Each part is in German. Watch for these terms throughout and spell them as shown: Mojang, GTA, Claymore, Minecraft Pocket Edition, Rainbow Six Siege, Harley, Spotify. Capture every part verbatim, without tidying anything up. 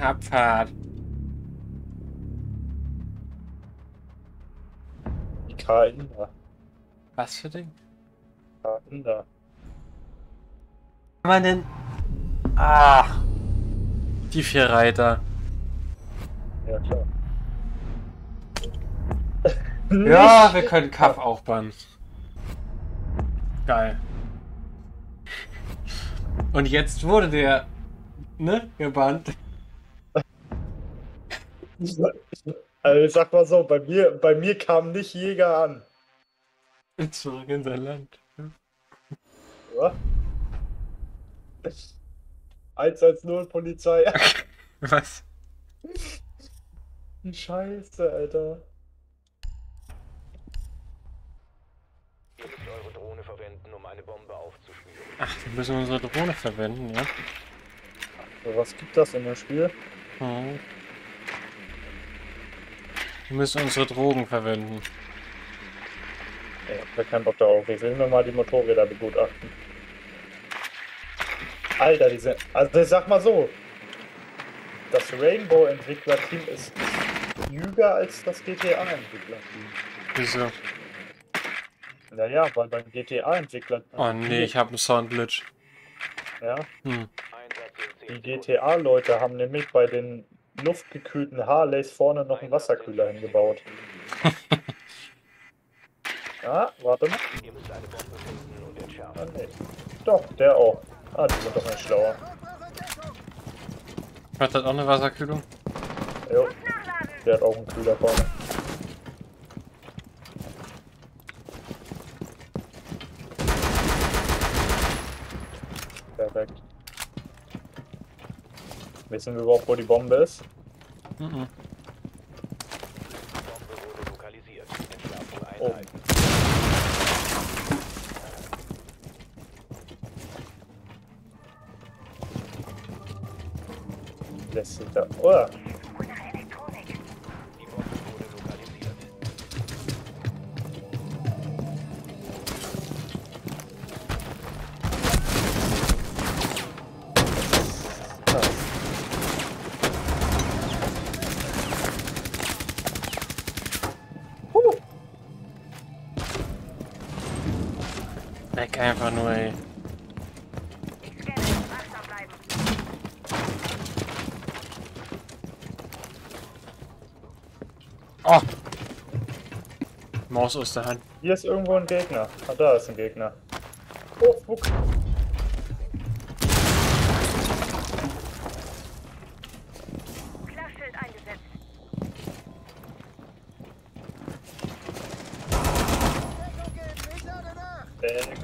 Abfahrt. Die Karten da. Was für Ding? Karten da. Kann man denn... Ach! Die vier Reiter. Ja, klar. Ja, wir können Kaff aufbauen. Geil. Und jetzt wurde der, ne, gebannt. Also ich sag mal so, bei mir, bei mir kam nicht Jäger an. Zurück in sein Land. Ja. eins eins null Polizei. Was? Scheiße, Alter. Eure Drohne verwenden, um eine Bombe aufzuspielen. Ach, wir müssen unsere Drohne verwenden, ja? So, was gibt das in dem Spiel? Hm. Wir müssen unsere Drogen verwenden. Ich hab da keinen Bock darauf. Ich will mir mal die Motorräder begutachten. Alter, die sind... Also ich sag mal so. Das Rainbow-Entwickler-Team ist klüger als das G T A-Entwickler-Team. Wieso? Naja, weil beim G T A-Entwickler... Oh nee, ich habe einen Soundglitch. Ja? Hm. Die G T A-Leute haben nämlich bei den luftgekühlten Harleys vorne noch einen Wasserkühler hingebaut. Ja, warte mal. Ah, nee. Doch, der auch. Ah, die sind doch nicht schlauer. Hat das auch eine Wasserkühlung? Jo. Der hat auch einen Kühler vorne. Perfekt. Wissen wir überhaupt, wo die Bombe ist? Mhm. Oh. Lässt sich da... Oh. Einfach nur, ey. Oh! Maus aus der Hand. Hier ist irgendwo ein Gegner. Ah, da ist ein Gegner. Oh, fuck.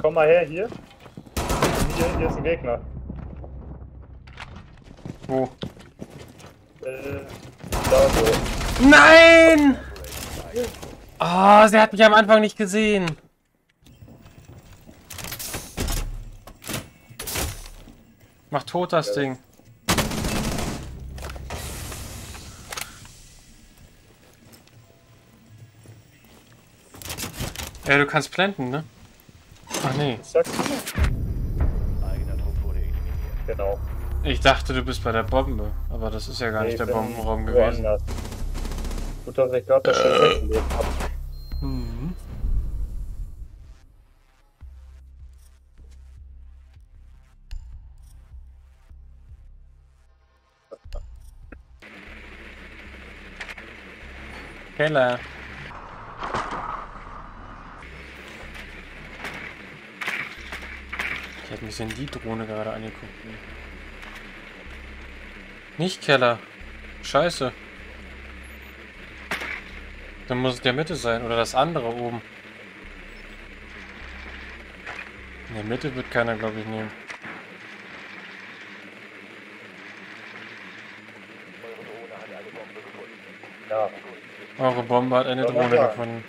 Komm mal her, hier. Hier, hier ist ein Gegner. Wo? Äh, da so. Nein! Oh, sie hat mich am Anfang nicht gesehen. Mach tot das ja. Ding. Ja, du kannst planten, ne? Ach nee. Ich sag's dir. Genau. Ich dachte, du bist bei der Bombe, aber das ist ja gar nee, nicht der Bombenraum gewesen. Anders. Gut, dass ich gerade das schon weggelebt habe. Mhm. Keller. Ich hätte mich denn die Drohne gerade angeguckt. Nicht Keller. Scheiße. Dann muss es der Mitte sein oder das andere oben. In der Mitte wird keiner, glaube ich, nehmen. Ja. Eure Bombe hat eine Drohne gefunden.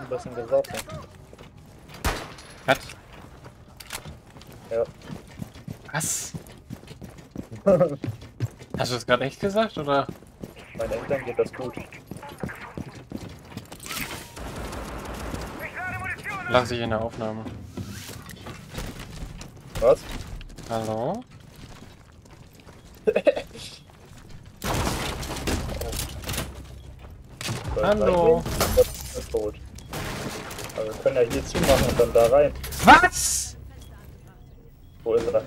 Ein bisschen gesoffen. Was? Ja. Was? Hast du das gerade echt gesagt, oder? Meine Eltern geht das gut. Lass ich in der Aufnahme. Was? Hallo? Hallo. Tot. Aber wir können ja hier zumachen und dann da rein. Was? Wo ist er?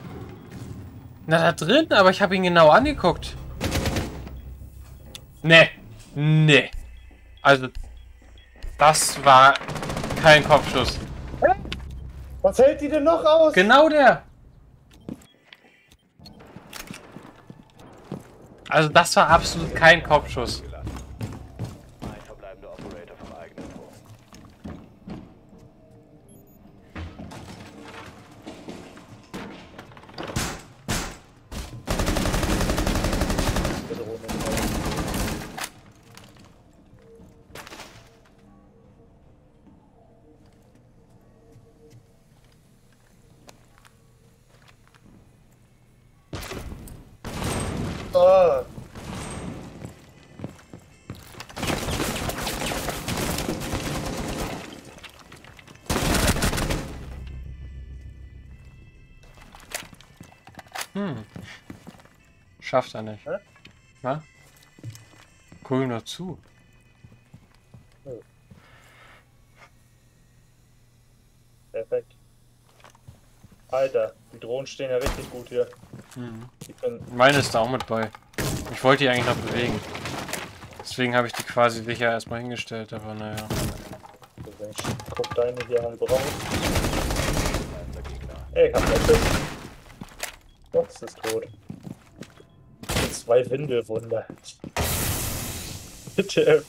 Na, da drin, aber ich habe ihn genau angeguckt. Nee. Nee. Also, das war kein Kopfschuss. Hä? Was hält die denn noch aus? Genau der. Also, das war absolut kein Kopfschuss. Oh. Hm. Schafft er nicht. Hä? Na? Guck ihm doch zu. Oh. Perfekt. Alter, die Drohnen stehen ja richtig gut hier. Mhm. Meine ist da auch mit bei. Ich wollte die eigentlich noch bewegen. Deswegen habe ich die quasi sicher erstmal hingestellt, aber naja. Guck deine hier halb raus. Ey, ich hab keinen Schiss. Box ist tot. Zwei Windelwunder. Bitte.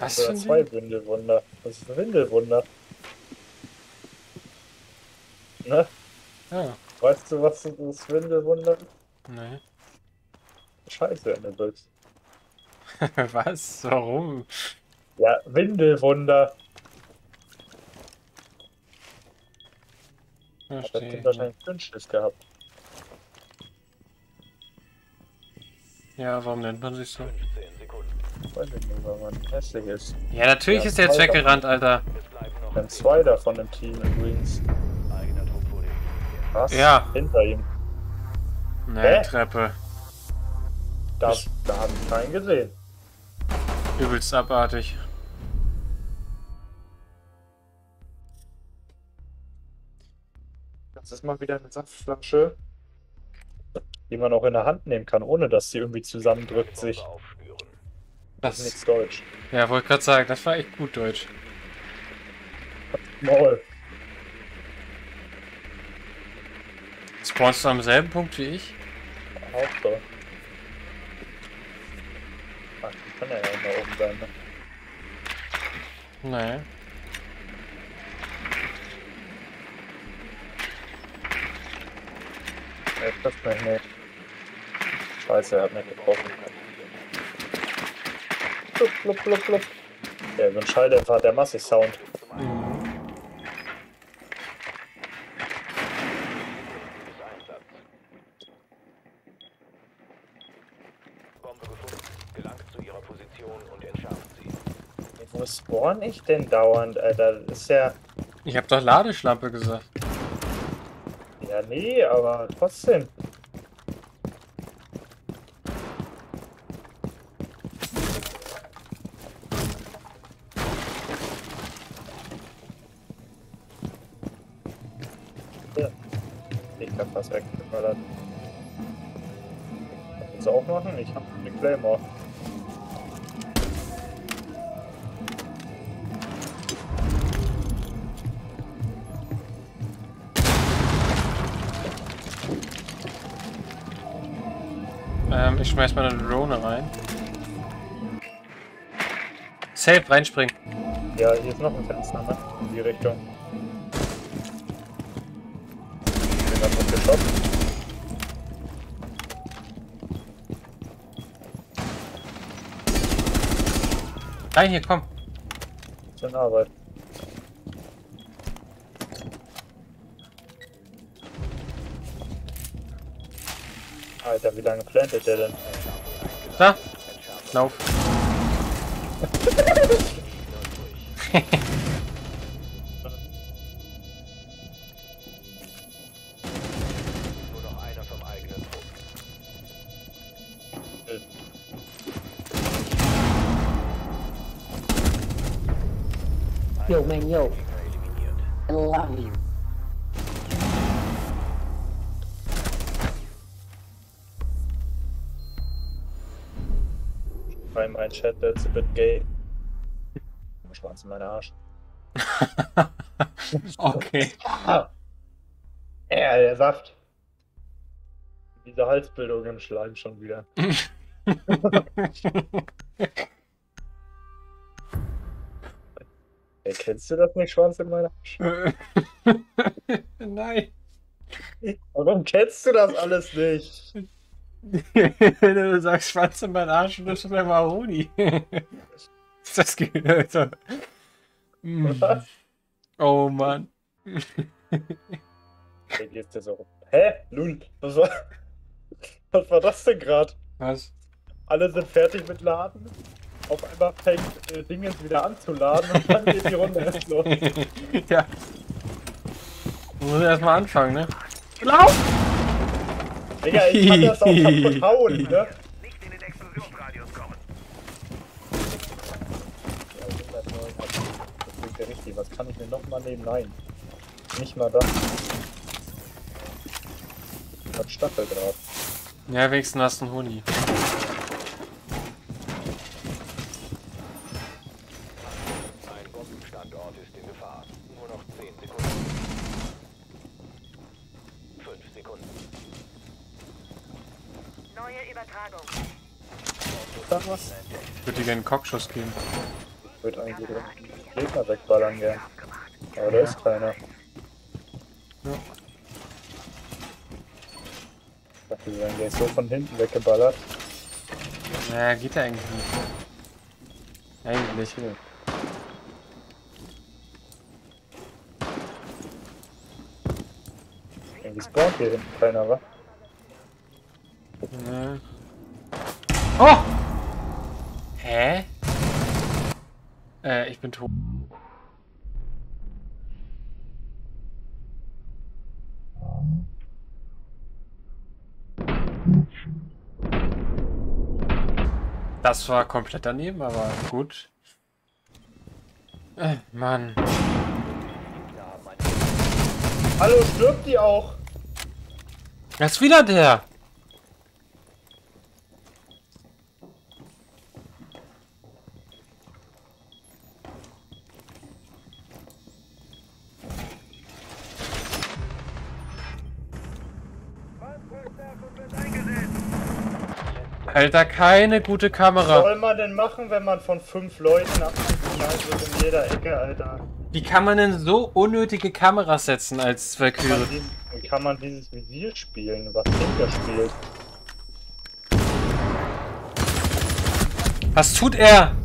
Was für zwei Windelwunder? Was ist ein Windelwunder? Ne? Ja. Weißt du, was das Windelwunder ist? Nee. Scheiße, wenn du drückst. Was? Warum? Ja, Windelwunder. Verstehe. Hat das Kind wahrscheinlich Dünnschiss gehabt. Ja, warum nennt man sich so? Ich weiß nicht, weil man hässlich ist. Ja, natürlich ist der jetzt weggerannt, Alter. Wir haben zwei davon im Team übrigens. Was? Ja. Hinter ihm. Ne, Treppe. Da, da habe ich keinen gesehen. Übelst abartig. Das ist mal wieder eine Saftflasche, die man auch in der Hand nehmen kann, ohne dass sie irgendwie zusammendrückt sich. Das, das ist nichts Deutsch. Ja, wollte gerade sagen, das war echt gut Deutsch. Maul. Spawnst du am selben Punkt wie ich? Auch so. Ach, die kann ja ja da oben sein, ne? Naja. Er trifft mich nicht. Scheiße, er hat mich getroffen. Blub, blub, blub, blub. Ja, so ein Schalldämpfer hat der massig Sound. Wo spawn ich denn dauernd, Alter? Das ist ja... Ich hab doch Ladeschlampe gesagt. Ja, nee, aber trotzdem. Ja. Ich hab was weggeballert. Kannst du auch machen? Ich hab eine Claymore. Ich schmeiß mal eine Drohne rein. Safe, reinspringen. Ja, hier ist noch ein Fenster, ne? In die Richtung. Ich bin ganz gut gestoppt. Rein hier, komm. Schöne Arbeit. Alter, wie lange plantet der denn? Da! Lauf! Yo, man, yo. I love you. Bei meinem Chat, that's a bit gay. Schwanz in meinen Arsch. Okay. Ah. Ja, der Saft. Diese Halsbildung im Schleim schon wieder. Erkennst du das nicht, Schwanz in meiner Arsch? Nein. Warum kennst du das alles nicht? Wenn du sagst Schwanz in meinen Arsch, und das ist ein Mahoni. Ist das Gehirn? Was? Oh Mann. Jetzt ja so. Hä? Lul, was war, was war das denn gerade? Was? Alle sind fertig mit Laden. Auf einmal fängt äh, Dingens wieder an zu laden und dann geht die Runde erst los. Ja. Du musst erstmal anfangen, ne? Lauf! Digga, ich kann das auch kaputt hauen, ne? Nicht in den Explosionsradius kommen. Ja, hundertneun. Das klingt ja richtig. Was kann ich denn nochmal nehmen? Nein. Nicht mal das. Hat Stacheldraht. Ja, wenigstens hast du einen Huni. Ein Bombenstandort ist in Gefahr. Nur noch zehn Sekunden. fünf Sekunden. Neue Übertragung. Dann was? Ich würde dir gerne einen Cockschuss geben. Ich würde eigentlich den Gegner wegballern gern. Aber da ist keiner. Ja. Die werden gleich so von hinten weggeballert. Naja, geht ja eigentlich nicht. Eigentlich nicht. Irgendwie spawnt hier hinten keiner, wa? Nee. Oh! Hä? Äh, ich bin tot. Das war komplett daneben, aber gut. Äh, Mann. Hallo, stirbt die auch? Das ist wieder der. Alter, keine gute Kamera. Was soll man denn machen, wenn man von fünf Leuten abgeschnallt wird in jeder Ecke, Alter? Wie kann man denn so unnötige Kameras setzen als Verküre? Wie kann man dieses Visier spielen, was Tinker spielt? Was tut er?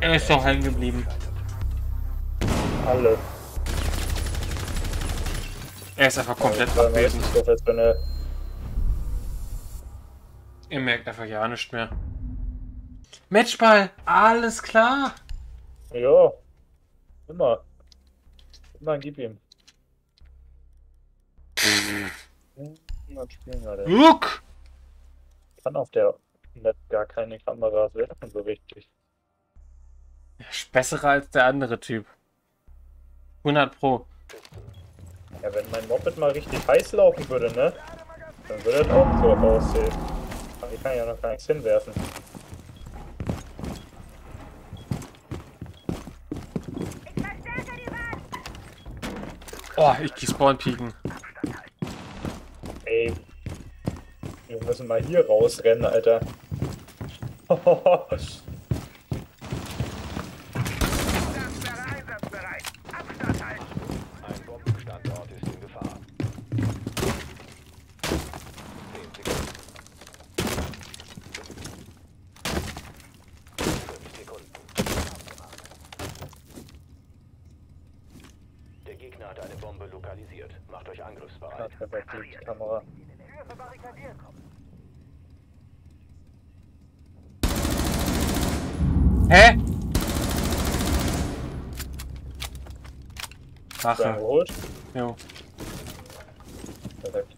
Er ist doch hängen geblieben. Alle. Er ist einfach komplett ja, abwesend. Ihr merkt einfach ja nichts mehr. Matchball! Alles klar! Ja. Immer. Immer gib ihm. Look! Kann auf der Net gar keine Kameras werfen, so richtig. Besser als der andere Typ. hundert Pro. Ja, wenn mein Moped mal richtig heiß laufen würde, ne? Dann würde das auch so aussehen. Ich kann ja noch gar nichts hinwerfen. Oh, ich die Spawn pieken. Ey. Wir müssen mal hier rausrennen, Alter. Hä? Sache. Jo. Perfekt.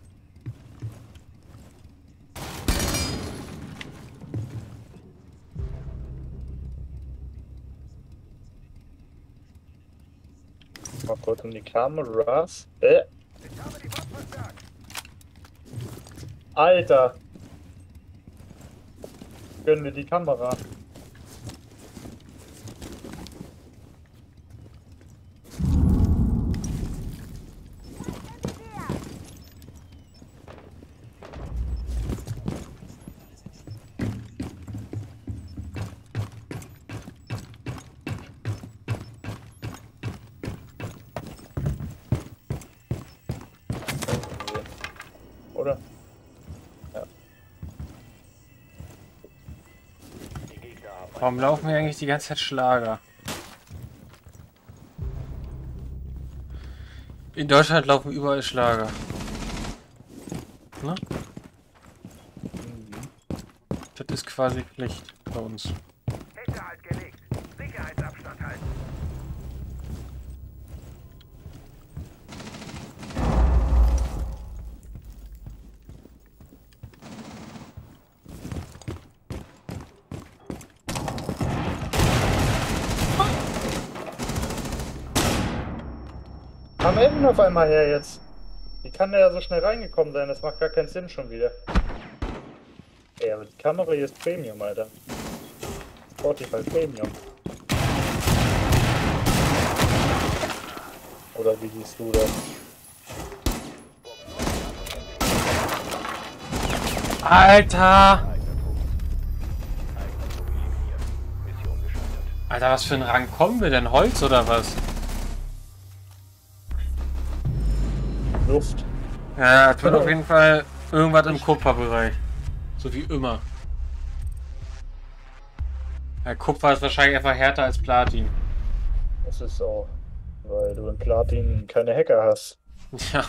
mal kurz um die Kameras. Äh. Alter! Gönn mir die Kamera. Oder? Ja. Warum laufen wir eigentlich die ganze Zeit Schlager? In Deutschland laufen überall Schlager. Ne? Mhm. Das ist quasi Pflicht bei uns. Hinterhalt gelegt. Sicherheitsabstand halten. Kam er denn auf einmal her jetzt? Wie kann der ja so schnell reingekommen sein? Das macht gar keinen Sinn schon wieder. Ey, aber die Kamera hier ist Premium, Alter. Spotify Premium. Oder wie siehst du das? Alter! Alter, was für einen Rang kommen wir denn? Holz oder was? Luft. Ja, tut auf jeden Fall irgendwas im Kupferbereich. So wie immer. Ja, Kupfer ist wahrscheinlich einfach härter als Platin. Das ist auch, weil du in Platin keine Hacker hast. Ja.